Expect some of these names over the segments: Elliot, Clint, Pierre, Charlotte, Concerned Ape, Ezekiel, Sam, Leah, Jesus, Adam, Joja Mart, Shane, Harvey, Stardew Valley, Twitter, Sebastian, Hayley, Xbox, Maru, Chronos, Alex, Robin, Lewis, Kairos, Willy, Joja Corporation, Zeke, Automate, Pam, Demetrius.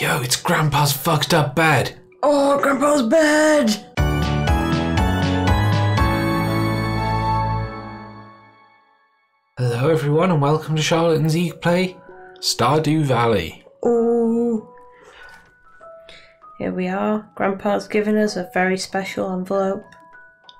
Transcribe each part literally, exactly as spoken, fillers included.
Yo, it's Grandpa's fucked up bed. Oh, Grandpa's bed! Hello everyone and welcome to Charlotte and Zeke play Stardew Valley. Ooh. Here we are. Grandpa's given us a very special envelope.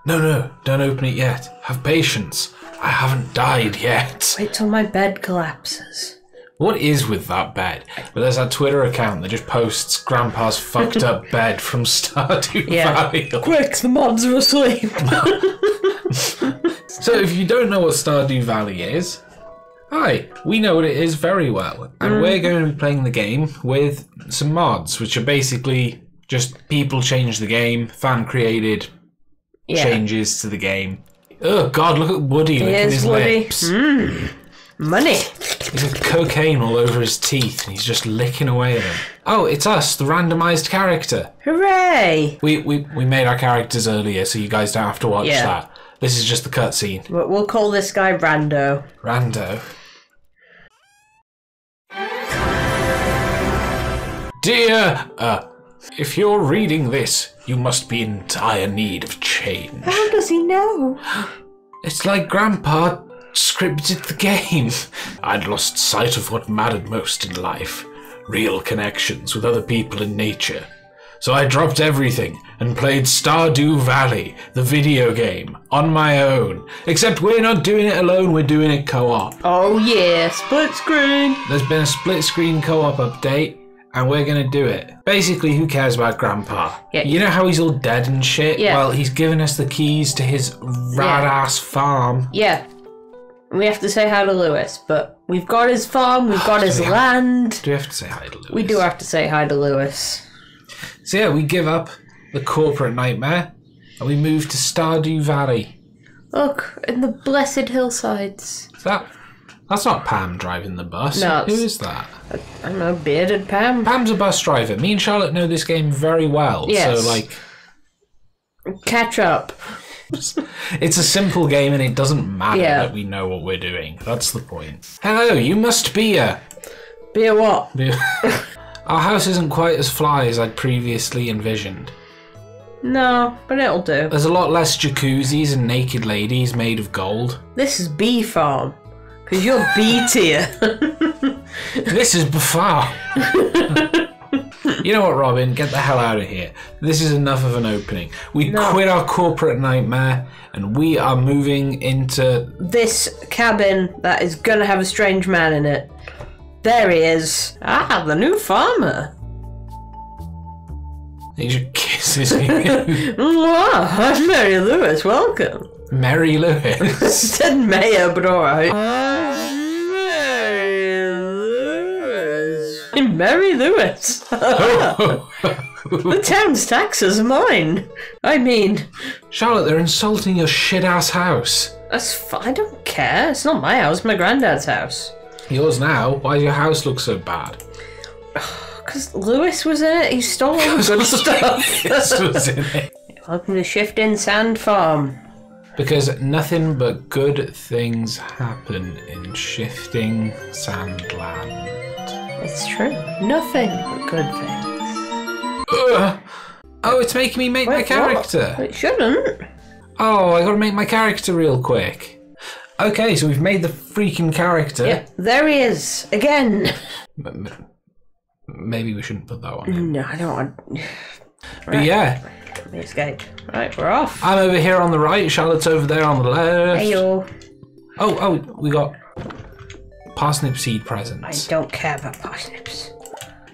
No, no, don't open it yet. Have patience. I haven't died yet. Wait till my bed collapses. What is with that bed? But there's that Twitter account that just posts Grandpa's fucked up bed from Stardew yeah. Valley. Quick, the mods are asleep. So if you don't know what Stardew Valley is, hi, we know what it is very well. And mm. we're going to be playing the game with some mods, which are basically just people change the game, fan-created yeah. changes to the game. Oh, God, look at Woody licking his Woody. lips. Mm. Money. He's got cocaine all over his teeth and he's just licking away at him. Oh, it's us, the randomised character. Hooray! We, we we made our characters earlier so you guys don't have to watch yeah. that. This is just the cutscene. We'll call this guy Rando. Rando. Dear, uh, if you're reading this, you must be in dire need of change. How does he know? It's like Grandpa scripted the game. I'd lost sight of what mattered most in life, real connections with other people in nature. So I dropped everything and played Stardew Valley, the video game, on my own. Except we're not doing it alone, we're doing it co-op. Oh yeah, split screen. There's been a split screen co-op update and we're gonna do it. Basically, who cares about Grandpa? Yeah. You know how he's all dead and shit? Yeah. Well, he's given us the keys to his rad ass yeah. farm. Yeah. We have to say hi to Lewis, but we've got his farm, we've got his land. Do we have to say hi to Lewis? We do have to say hi to Lewis. So yeah, we give up the corporate nightmare and we move to Stardew Valley. Look, in the blessed hillsides. Is that, that's not Pam driving the bus. No, who is that? I don't know, bearded Pam. Pam's a bus driver. Me and Charlotte know this game very well. Yes. So like... catch up. It's a simple game and it doesn't matter yeah. that we know what we're doing. That's the point. Hello, you must be a... Be a what? Be a... Our house isn't quite as fly as I'd previously envisioned. No, but it'll do. There's a lot less jacuzzis and naked ladies made of gold. This is B farm. Because you're B tier. This is B farm. You know what, Robin? Get the hell out of here. This is enough of an opening. We no. quit our corporate nightmare and we are moving into... this cabin that is going to have a strange man in it. There he is. Ah, the new farmer. He just kisses me. I'm Mary Lewis, welcome. Mary Lewis? I said Mayor, but alright. I'm Mary Lewis. I'm Mary Lewis. Oh. The town's taxes are mine. I mean... Charlotte, they're insulting your shit-ass house. That's fine. I don't care. It's not my house, my granddad's house. Yours now? Why does your house look so bad? Because Lewis was in it. He stole all the good stuff. Lewis was in it. Welcome to Shift In Sand Farm. Because nothing but good things happen in Shifting Sandland. It's true. Nothing but good things. Ugh. Oh, it's making me make Wait, my character. What? It shouldn't. Oh, I gotta make my character real quick. Okay, so we've made the freaking character. Yeah, there he is, again. Maybe we shouldn't put that on him. No, I don't want... Right. But yeah. We escaped. Right, we're off. I'm over here on the right, Charlotte's over there on the left. Heyo. Oh, oh, we got parsnip seed presents. I don't care about parsnips.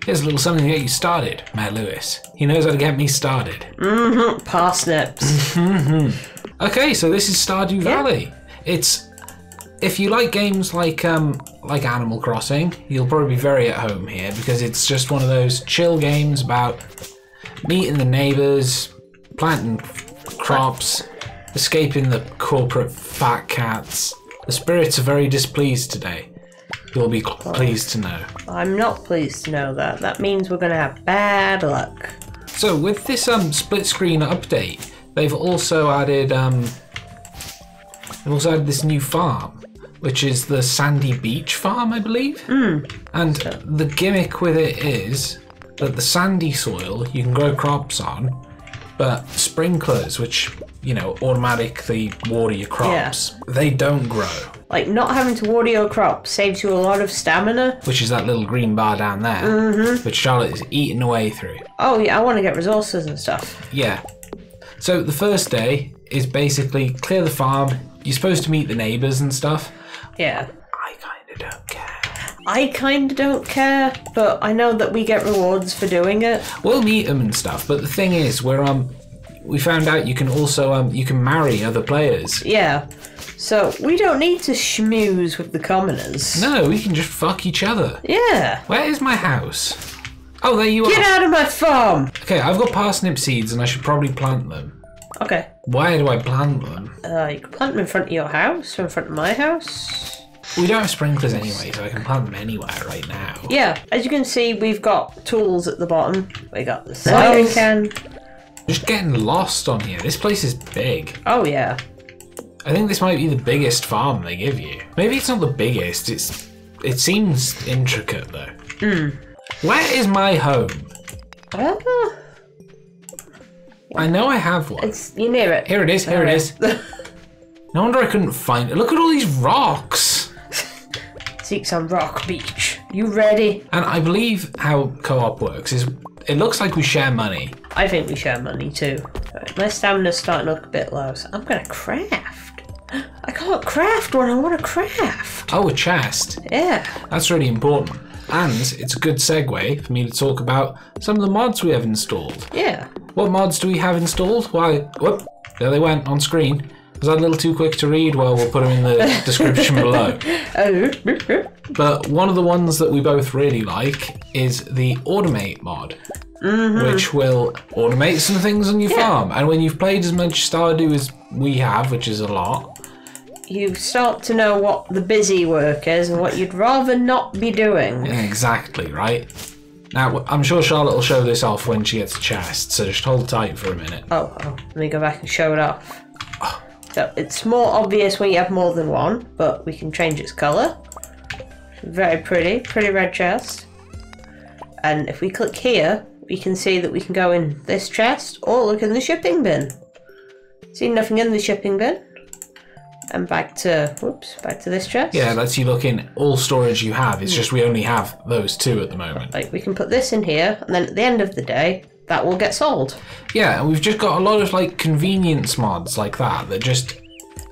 Here's a little something to get you started, Mayor Lewis. He knows how to get me started. Mm-hmm, parsnips. Mm-hmm. Okay, so this is Stardew yeah. Valley. It's... if you like games like um, like Animal Crossing, you'll probably be very at home here because it's just one of those chill games about meeting the neighbours, planting crops, escaping the corporate fat cats. The spirits are very displeased today. You'll be pleased to know. I'm not pleased to know that. That means we're going to have bad luck. So with this um, split screen update, they've also added um, they've also added this new farm, which is the Sandy Beach Farm, I believe. Mm. And the gimmick with it is that the sandy soil you can grow crops on, but sprinklers, which, you know, automatically water your crops, yeah. they don't grow. Like, not having to water your crops saves you a lot of stamina. Which is that little green bar down there, mm-hmm. which Charlotte is eating away through. Oh, yeah, I want to get resources and stuff. Yeah. So the first day is basically clear the farm. You're supposed to meet the neighbours and stuff. Yeah. I kind of don't care. I kind of don't care, but I know that we get rewards for doing it. We'll meet them and stuff, but the thing is, we're um, we found out you can also um, you can marry other players. Yeah, so we don't need to schmooze with the commoners. No, we can just fuck each other. Yeah. Where is my house? Oh, there you are. Get out of my farm. Okay, I've got parsnip seeds, and I should probably plant them. Okay. Why do I plant them? Uh, you can plant them in front of your house, or in front of my house. We don't have sprinklers anyway, so I can plant them anywhere right now. Yeah, as you can see, we've got tools at the bottom. We got the cider can. Just getting lost on here. This place is big. Oh, yeah. I think this might be the biggest farm they give you. Maybe it's not the biggest. It's. It seems intricate, though. Mm. Where is my home? Uh, I know I have one. It's, you're near it. Here it is, here okay. it is. No wonder I couldn't find it. Look at all these rocks. Zeke's on Rock Beach. You ready? And I believe how co-op works is it looks like we share money. I think we share money too. Right, my stamina's starting to look a bit low, so I'm gonna craft. I can't craft when I want to craft. Oh, a chest. Yeah. That's really important. And it's a good segue for me to talk about some of the mods we have installed. Yeah. What mods do we have installed? Why? Whoop. There they went on screen. Was that a little too quick to read? Well, we'll put them in the description below. But one of the ones that we both really like is the Automate mod, mm-hmm. which will automate some things on your yeah. farm. And when you've played as much Stardew as we have, which is a lot, you start to know what the busy work is and what you'd rather not be doing. Exactly, right? Now, I'm sure Charlotte will show this off when she gets a chest, so just hold tight for a minute. Oh, oh. Let me go back and show it off. Oh. So it's more obvious when you have more than one, but we can change its colour. Very pretty, pretty red chest. And if we click here, we can see that we can go in this chest or look in the shipping bin. See nothing in the shipping bin. And back to, whoops, back to this chest. Yeah, it lets you look in all storage you have. It's just we only have those two at the moment. Like we can put this in here, and then at the end of the day, that will get sold. Yeah, and we've just got a lot of like convenience mods like that that just,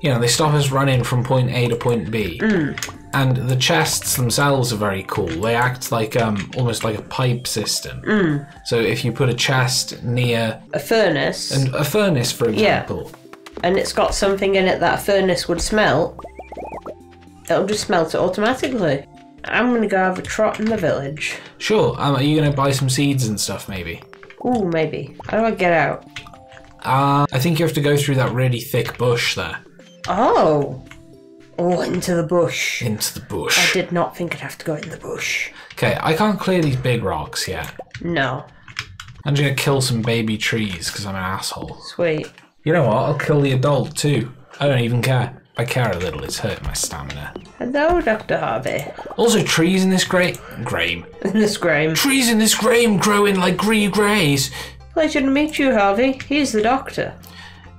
you know, they stop us running from point A to point B. Mm. And the chests themselves are very cool. They act like um almost like a pipe system. Mm. So if you put a chest near a furnace, and a furnace, for example, yeah. and it's got something in it that a furnace would smelt, it'll just smelt it automatically. I'm gonna go have a trot in the village. Sure. Um, are you gonna buy some seeds and stuff maybe? Ooh, maybe. How do I get out? Uh, I think you have to go through that really thick bush there. Oh. Oh, into the bush. Into the bush. I did not think I'd have to go in the bush. Okay, I can't clear these big rocks yet. No. I'm just going to kill some baby trees because I'm an asshole. Sweet. You know what? I'll kill the adult too. I don't even care. I care a little. It's hurting my stamina. Hello, Doctor Harvey. Also, trees in this gra- Graham. In this Graham. Trees in this Graham growing like green greys. Pleasure to meet you, Harvey. He's the doctor.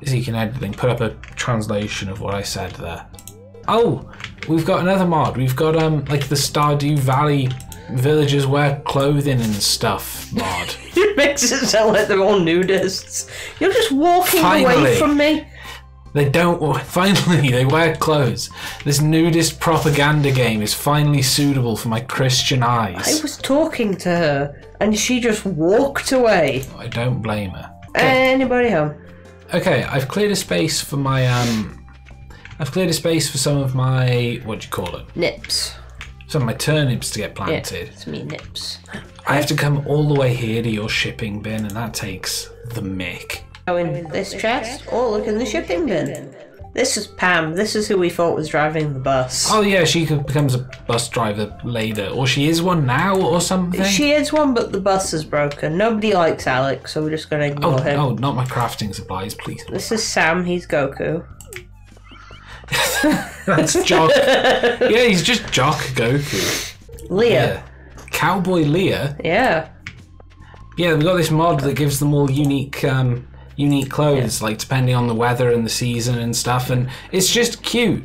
Zeke and editing put up a translation of what I said there. Oh, we've got another mod. We've got um like the Stardew Valley villagers wear clothing and stuff mod. It makes it sound like they're all nudists. You're just walking Finally. away from me. They don't. Finally, they wear clothes. This nudist propaganda game is finally suitable for my Christian eyes. I was talking to her, and she just walked away. I don't blame her. Okay. Anybody home? Okay, I've cleared a space for my um, I've cleared a space for some of my what do you call it? Nips. Some of my turnips to get planted. Yeah, it's me nips. I have to come all the way here to your shipping bin, and that takes the mick. Go in this chest, or look in the shipping bin. This is Pam. This is who we thought was driving the bus. Oh yeah, she becomes a bus driver later, or she is one now, or something. She is one, but the bus is broken. Nobody likes Alex, so we're just gonna ignore oh, him. Oh, not my crafting supplies, please. This is Sam. He's Goku. That's Jock. Yeah, he's just Jock Goku. Leah. Yeah. Cowboy Leah. Yeah. Yeah, we got this mod that gives them all unique um, unique clothes, yeah. like depending on the weather and the season and stuff, and it's just cute.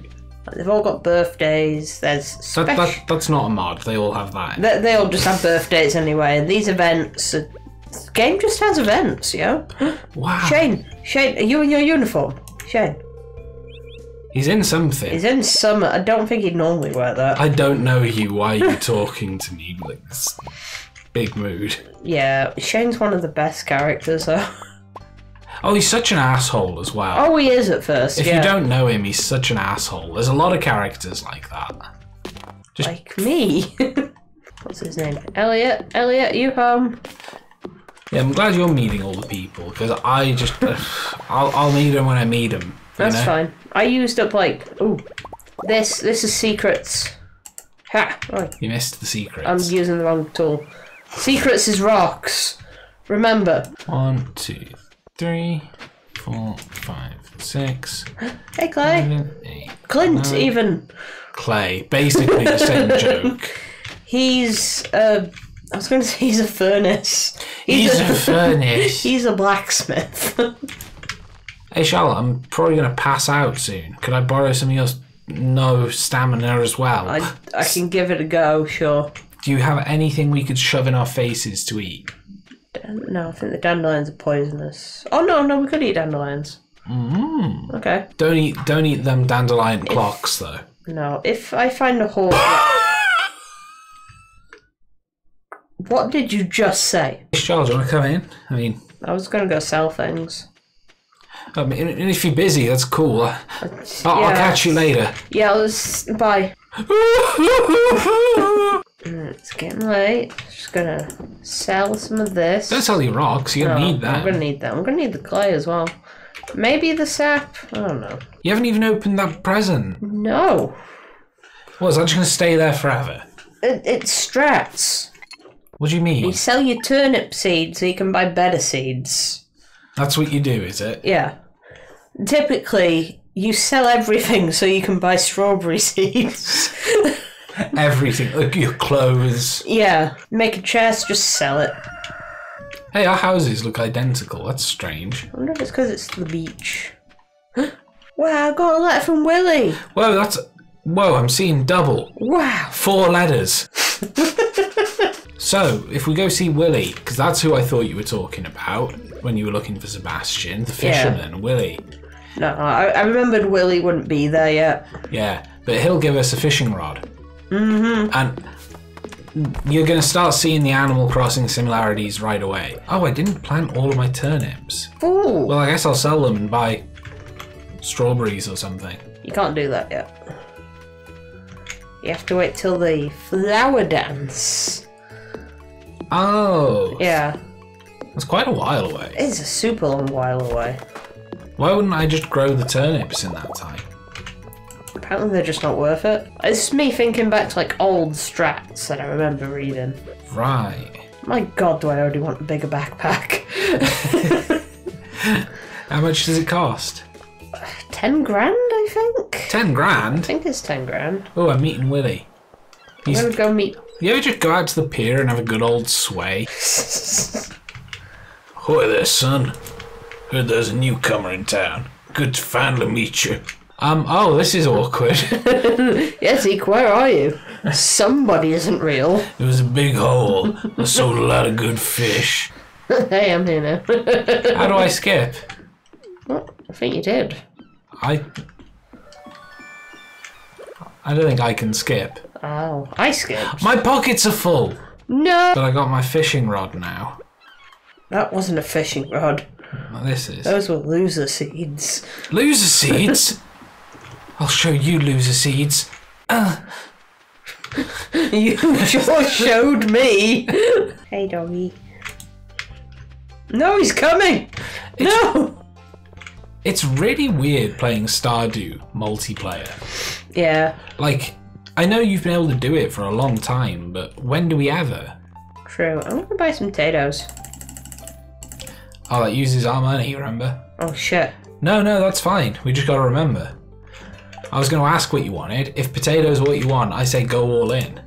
They've all got birthdays. There's that, that, that's not a mod. They all have that. They, they all just have birthdays anyway. These events, are, this game just has events, yo. Wow. Shane, Shane, are you in your uniform, Shane? He's in something. He's in some. I don't think he'd normally wear that. I don't know you. Why are you talking to me like this? Big mood. Yeah, Shane's one of the best characters, though. Oh, he's such an asshole as well. Oh, he is at first. If yeah. you don't know him, he's such an asshole. There's a lot of characters like that. Just... Like me. What's his name? Elliot. Elliot, you home? Yeah, I'm glad you're meeting all the people because I just, I'll, I'll meet them when I meet them. That's know? fine. I used up like, ooh, this. This is secrets. Ha! Oh. You missed the secrets. I'm using the wrong tool. Secrets is rocks. Remember. One, two, three, four, five, six. Hey, Clay. Seven, eight, Clint, nine. even. Clay, basically the same joke. He's. Uh, I was going to say he's a furnace. He's, he's a, a furnace. He's a blacksmith. Hey, Charlotte, I'm probably going to pass out soon. Could I borrow some of your no stamina as well? I, I can give it a go, sure. Do you have anything we could shove in our faces to eat? No, I think the dandelions are poisonous. Oh no, no, we could eat dandelions. Mm. Okay. Don't eat, don't eat them dandelion if, clocks though. No, if I find a hole. What did you just say? Charles, do you want to come in? I mean, I was going to go sell things. Um, and, and if you're busy, that's cool. I, yeah. I'll catch you later. Yeah, I'll just, bye. It's getting late. Just gonna sell some of this. Don't sell your rocks. You're gonna no, need that. I'm gonna need that. I'm gonna need the clay as well. Maybe the sap. I don't know. You haven't even opened that present. No. What, is that just gonna stay there forever? It, it's strats. What do you mean? You sell your turnip seeds so you can buy better seeds. That's what you do, is it? Yeah. Typically, you sell everything so you can buy strawberry seeds. Everything, like your clothes. Yeah, make a chest, just sell it. Hey, our houses look identical. That's strange. I wonder if it's because it's the beach. Wow, I got a letter from Willy. Whoa, that's whoa. I'm seeing double. Wow, four letters. So, if we go see Willy, because that's who I thought you were talking about when you were looking for Sebastian, the fisherman, yeah. Willy. No, I, I remembered Willy wouldn't be there yet. Yeah, but he'll give us a fishing rod. Mm-hmm. And you're going to start seeing the Animal Crossing similarities right away. Oh, I didn't plant all of my turnips. Ooh. Well, I guess I'll sell them and buy strawberries or something. You can't do that yet. You have to wait till the flower dance. Oh. Yeah. That's quite a while away. It's a super long while away. Why wouldn't I just grow the turnips in that time? Apparently they're just not worth it. It's me thinking back to like old strats that I remember reading. Right. My god, do I already want a bigger backpack. How much does it cost? Ten grand, I think. Ten grand? I think it's ten grand. Oh, I'm meeting Willy. He's... I'm going to go meet... You ever just go out to the pier and have a good old sway? Hoy there, son. Heard there's a newcomer in town. Good to finally meet you. Um, oh, this is awkward. Yes, Zeke, where are you? Somebody isn't real. It was a big hole. I sold a lot of good fish. Hey, I'm here now. How do I skip? Well, I think you did. I... I don't think I can skip. Oh, I skipped. My pockets are full. No. But I got my fishing rod now. That wasn't a fishing rod. Well, this is. Those were loser seeds. Loser seeds? I'll show you loser seeds. Uh. You sure showed me. Hey, doggy. No, he's coming. It's, no. It's really weird playing Stardew multiplayer. Yeah. Like, I know you've been able to do it for a long time, but when do we ever? True. I'm gonna buy some potatoes. Oh, that uses our money. Remember? Oh shit. No, no, that's fine. We just gotta remember. I was going to ask what you wanted. If potatoes are what you want, I say go all in.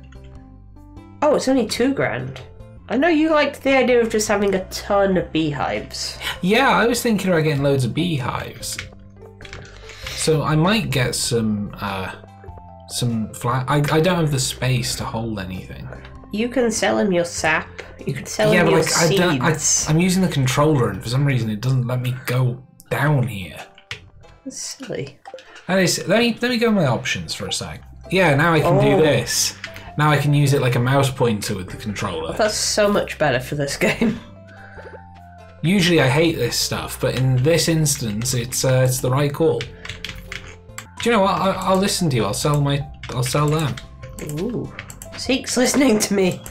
Oh, it's only two grand. I know you liked the idea of just having a ton of beehives. Yeah, I was thinking about getting loads of beehives. So I might get some, uh, some fly. I, I don't have the space to hold anything. You can sell him your sap. You can sell yeah, him but your like, seeds. I don't, I, I'm using the controller, and for some reason it doesn't let me go down here. That's silly. That is, let me let me go my options for a sec. Yeah, now I can oh. do this. Now I can use it like a mouse pointer with the controller. Well, that's so much better for this game. Usually I hate this stuff, but in this instance, it's uh, it's the right call. Do you know what? I'll, I'll listen to you. I'll sell my. I'll sell them. Ooh, Zeke's listening to me.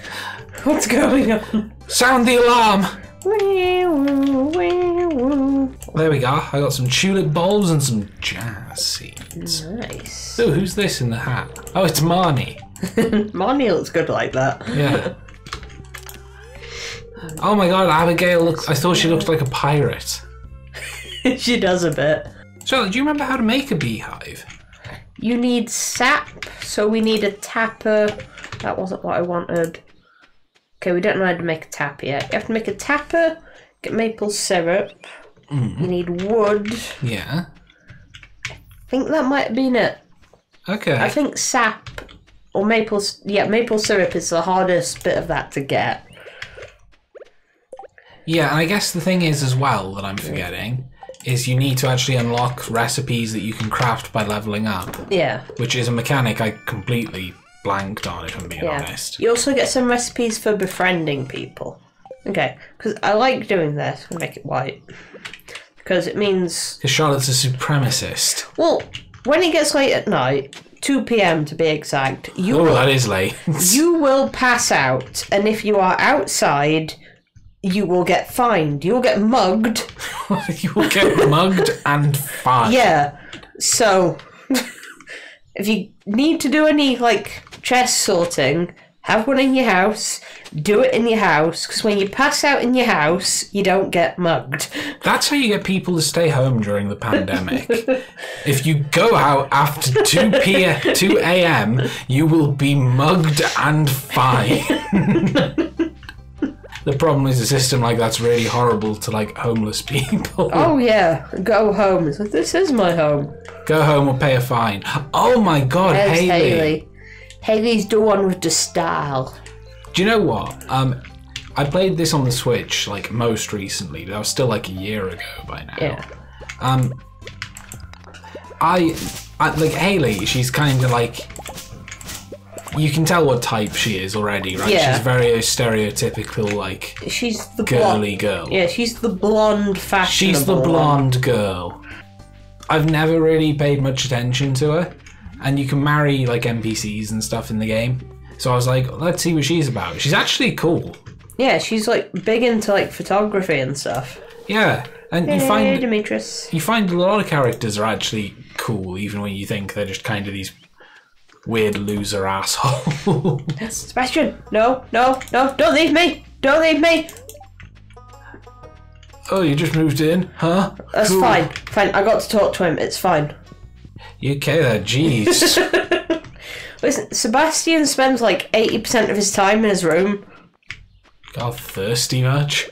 What's going on? Sound the alarm! There we go. I got some tulip bulbs and some jazz seeds. Nice. Ooh, who's this in the hat? Oh, it's Marnie. Marnie looks good like that. Yeah. Oh my god, Abigail looks... I thought she looked like a pirate. She does a bit. Charlotte, do you remember how to make a beehive? You need sap, so we need a tapper. That wasn't what I wanted. Okay, we don't know how to make a tap yet. You have to make a tapper, get maple syrup. Mm. You need wood. Yeah. I think that might have been it. Okay. I think sap... Or maple, yeah, maple syrup is the hardest bit of that to get. Yeah, and I guess the thing is as well that I'm forgetting is you need to actually unlock recipes that you can craft by leveling up. Yeah. Which is a mechanic I completely blanked on, if I'm being yeah. honest. You also get some recipes for befriending people. Okay, because I like doing this. I'm going to make it white. Because it means... Because Charlotte's a supremacist. Well, when it gets late at night... two p m to be exact. You oh, will, that is late. You will pass out, and if you are outside, you will get fined. You will get mugged. You will get mugged and fined. Yeah. So, if you need to do any, like, chest sorting, have one in your house, do it in your house, because when you pass out in your house, you don't get mugged. That's how you get people to stay home during the pandemic. If you go out after two a m, you will be mugged and fined. The problem is a system like that's really horrible to, like, homeless people. Oh, yeah. Go home. It's like, this is my home. Go home or pay a fine. Oh, my God, There's Hayley. Hayley. Hayley's the one with the style. Do you know what? Um, I played this on the Switch, like, most recently, but that was still, like, a year ago by now. Yeah. Um, I, I like, Hayley, she's kind of, like... You can tell what type she is already, right? Yeah. She's very stereotypical, like, she's the girly girl. Yeah, she's the blonde, fashionable. She's the blonde girl. I've never really paid much attention to her. And you can marry, like, N P Cs and stuff in the game. So I was like, let's see what she's about. She's actually cool. Yeah, she's, like, big into, like, photography and stuff. Yeah. And hey, you find... Demetrius. You find a lot of characters are actually cool, even when you think they're just kind of these weird loser assholes. Sebastian, no, no, no, don't leave me! Don't leave me! Oh, you just moved in, huh? That's cool. Fine. Fine, I got to talk to him. It's fine. You okay there, jeez. Listen, Sebastian spends like eighty percent of his time in his room. God, thirsty much?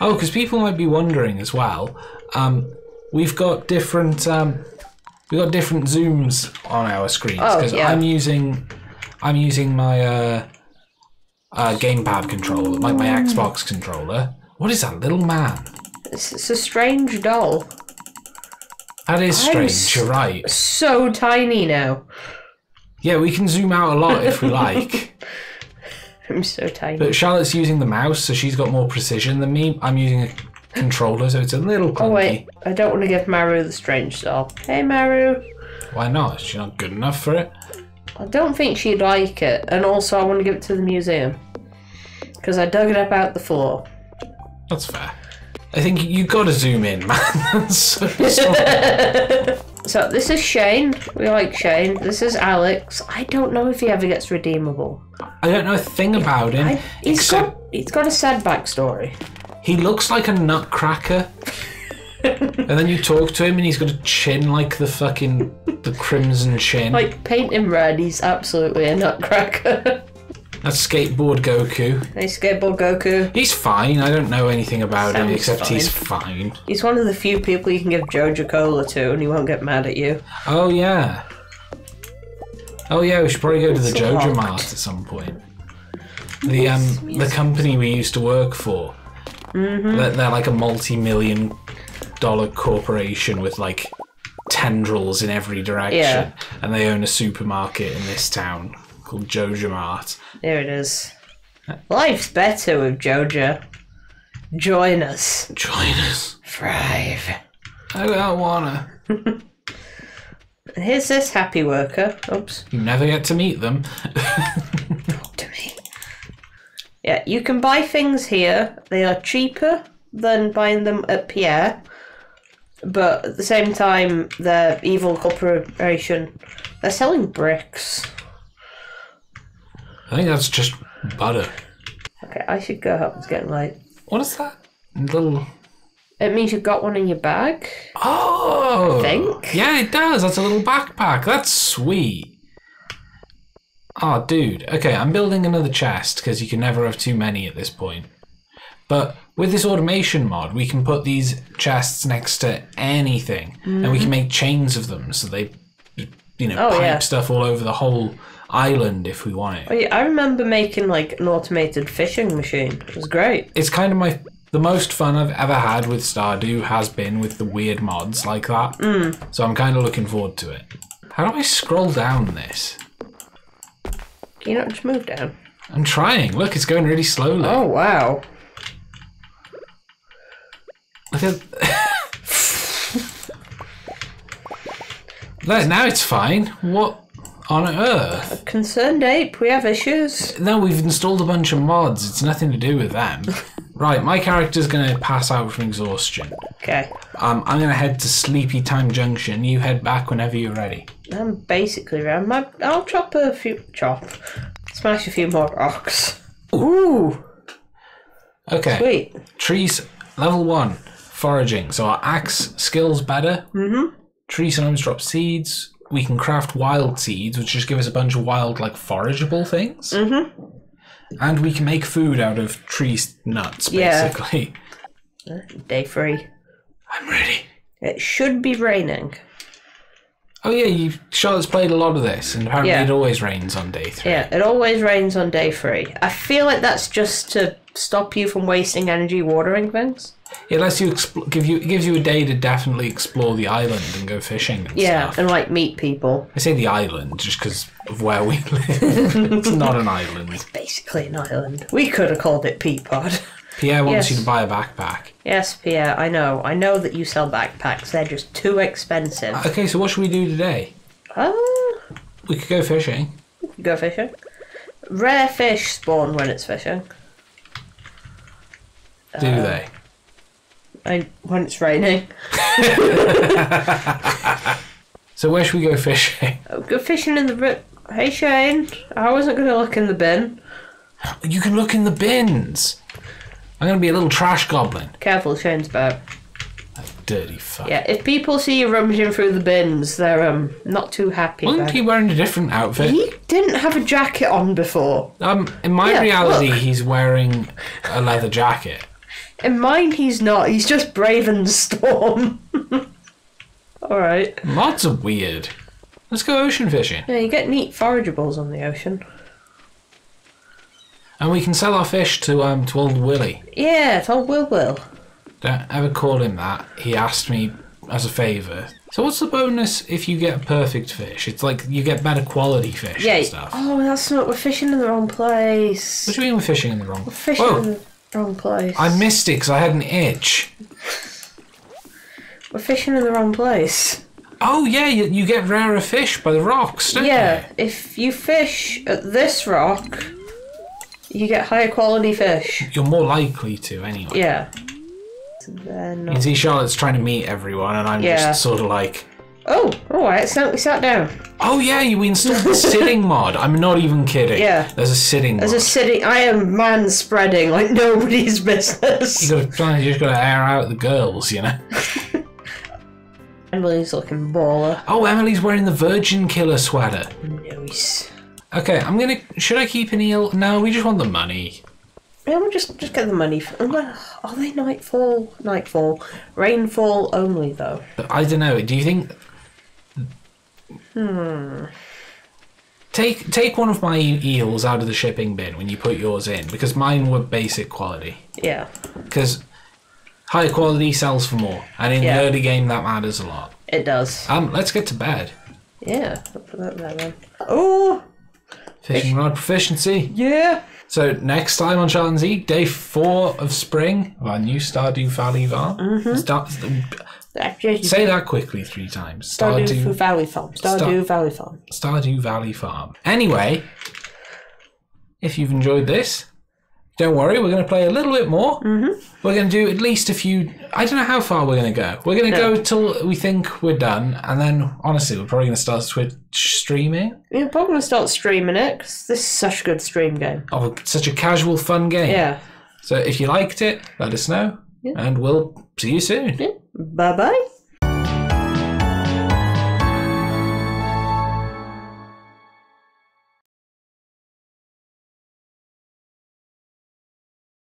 Oh, because people might be wondering as well. Um, we've got different um, we've got different zooms on our screens because oh, yeah. I'm using I'm using my uh, uh, gamepad controller, like my Xbox controller. What is that little man? It's, it's a strange doll. That is strange, you're right. So tiny now. Yeah, we can zoom out a lot if we like. I'm so tiny. But Charlotte's using the mouse, so she's got more precision than me. I'm using a controller, so it's a little clunky. Oh, wait. I don't want to give Maru the strange doll. Hey, Maru. Why not? She's not good enough for it. I don't think she'd like it. And also, I want to give it to the museum. Because I dug it up out the floor. That's fair. I think you gotta zoom in, man. That's so sorry. So this is Shane. We like Shane. This is Alex. I don't know if he ever gets redeemable. I don't know a thing about him. I, he's except got he's got a sad backstory. He looks like a nutcracker. And then you talk to him and he's got a chin like the fucking the crimson chin. Like paint him red, he's absolutely a nutcracker. That's Skateboard Goku. Hey, Skateboard Goku. He's fine. I don't know anything about Sam's him except fine. he's fine. He's one of the few people you can give Joja Cola to and he won't get mad at you. Oh, yeah. Oh, yeah, we should probably go to the Joja Mart at some point. The um the company we used to work for. Mm-hmm. They're, they're like a multi-million dollar corporation with like tendrils in every direction. Yeah. And they own a supermarket in this town called Joja Mart. There it is. Life's better with Joja. Join us. Join us. Thrive. I don't wanna. Here's this happy worker. Oops. You never get to meet them. Talk to me. Yeah, you can buy things here. They are cheaper than buying them at Pierre. But at the same time, they're evil corporation. They're selling bricks. I think that's just butter. Okay, I should go home. It's getting late. What is that? Little... It means you've got one in your bag. Oh! I think. Yeah, it does. That's a little backpack. That's sweet. Oh, dude. Okay, I'm building another chest because you can never have too many at this point. But with this automation mod, we can put these chests next to anything. Mm-hmm. And we can make chains of them so they, you know, oh, pipe yeah. stuff all over the whole island if we want it. Oh, yeah. I remember making, like, an automated fishing machine. It was great. It's kind of my... The most fun I've ever had with Stardew has been with the weird mods like that. Mm. So I'm kind of looking forward to it. How do I scroll down this? Can you not just move down? I'm trying. Look, it's going really slowly. Oh, wow. Look at... There, now it's fine. What on earth? A Concerned Ape, we have issues. No, we've installed a bunch of mods. It's nothing to do with them. Right, my character's going to pass out from exhaustion. Okay. Um, I'm going to head to Sleepy Time Junction. You head back whenever you're ready. I'm basically around. My, I'll chop a few... Chop. Smash a few more rocks. Ooh! Okay. Sweet. Trees, level one. Foraging. So our axe skill's better. Mm-hmm. Tree sometimes drop seeds. We can craft wild seeds, which just give us a bunch of wild, like, forageable things. Mm-hmm. And we can make food out of tree nuts, basically. Yeah. Day three. I'm ready. It should be raining. Oh yeah, you Charlotte's played a lot of this, and apparently yeah. it always rains on day three. Yeah, it always rains on day three. I feel like that's just to stop you from wasting energy watering things. It lets you give you it gives you a day to definitely explore the island and go fishing. And yeah, stuff. and like meet people. I say the island just because of where we live. It's not an island. It's basically an island. We could have called it Peapod. Pierre wants yes. you to buy a backpack. Yes, Pierre. I know. I know that you sell backpacks. They're just too expensive. Okay, so what should we do today? Oh, uh, we could go fishing. We could go fishing. Rare fish spawn when it's fishing. Do uh, they? I, when it's raining. So where should we go fishing? Go fishing in the bin. Hey Shane, I wasn't going to look in the bin. You can look in the bins. I'm going to be a little trash goblin. Careful, Shane's back. Dirty fuck. Yeah, if people see you rummaging through the bins, they're um not too happy. Wasn't he wearing a different outfit? He didn't have a jacket on before. Um, in my yeah, reality, look. he's wearing a leather jacket. In mine, he's not. He's just braving the storm. All right. Mods are weird. Let's go ocean fishing. Yeah, you get neat forageables on the ocean. And we can sell our fish to um to old Willy. Yeah, to old Will Will. Don't ever call him that. He asked me as a favour. So what's the bonus if you get a perfect fish? It's like you get better quality fish yeah. and stuff. Oh, that's not... We're fishing in the wrong place. What do you mean we're fishing in the wrong... We're fishing Whoa. in the wrong place. I missed it because I had an itch. We're fishing in the wrong place. Oh, yeah, you, you get rarer fish by the rocks, don't yeah, you? Yeah, if you fish at this rock, you get higher quality fish. You're more likely to, anyway. Yeah. You can see Charlotte's trying to meet everyone, and I'm yeah. just sort of like... Oh, all right, so we sat down. Oh, yeah, you installed the sitting mod. I'm not even kidding. Yeah. There's a sitting There's mod. There's a sitting... I am man-spreading like nobody's business. You gotta, you just got to air out the girls, you know? Emily's looking baller. Oh, Emily's wearing the Virgin Killer sweater. Nice. Okay, I'm gonna. Should I keep an eel? No, we just want the money. Yeah, we'll just just get the money. For, well, are they nightfall? Nightfall, rainfall only though. I don't know. Do you think? Hmm. Take take one of my eels out of the shipping bin when you put yours in, because mine were basic quality. Yeah. Because high quality sells for more, and in yeah. the early game that matters a lot. It does. Um, let's get to bed. Yeah. Oh. Fishing rod proficiency. Yeah. So next time on Charlotte and Zeke, day four of spring of our new Stardew Valley farm. Mm-hmm. Start, say that quickly three times. Stardew, Stardew Valley farm. Stardew Star, Valley farm. Stardew Valley farm. Anyway, if you've enjoyed this, don't worry. We're going to play a little bit more. Mm-hmm. We're going to do at least a few. I don't know how far we're going to go. We're going to no. go till we think we're done, and then honestly, we're probably going to start Twitch streaming. We're probably going to start streaming it because this is such a good stream game. Oh, such a casual, fun game. Yeah. So if you liked it, let us know, yeah. and we'll see you soon. Yeah. Bye bye.